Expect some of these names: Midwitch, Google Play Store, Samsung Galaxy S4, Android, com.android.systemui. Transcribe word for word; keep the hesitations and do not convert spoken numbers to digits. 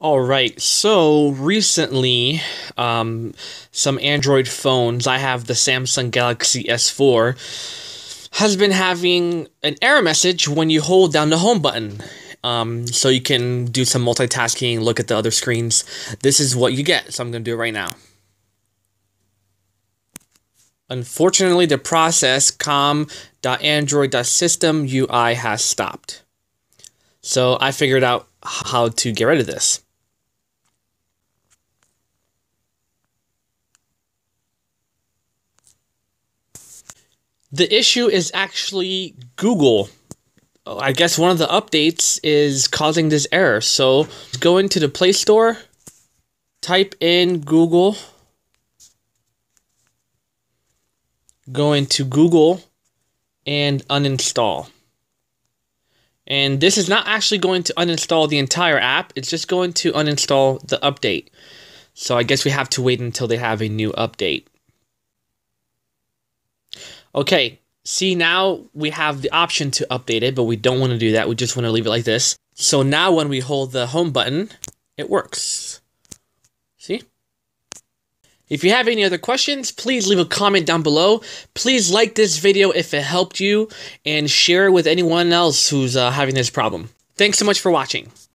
All right, so recently, um, some Android phones, I have the Samsung Galaxy S four, has been having an error message when you hold down the home button. Um, so you can do some multitasking, look at the other screens. This is what you get, so I'm going to do it right now. Unfortunately, the process com dot android dot systemui has stopped. So I figured out how to get rid of this. The issue is actually Google. I guess one of the updates is causing this error. So go into the Play Store, type in Google, go into Google, and uninstall. And this is not actually going to uninstall the entire app. It's just going to uninstall the update. So I guess we have to wait until they have a new update. Okay, see, now we have the option to update it, but we don't want to do that. We just want to leave it like this. So now when we hold the home button, it works. See? If you have any other questions, please leave a comment down below. Please like this video if it helped you, and share it with anyone else who's uh, having this problem. Thanks so much for watching.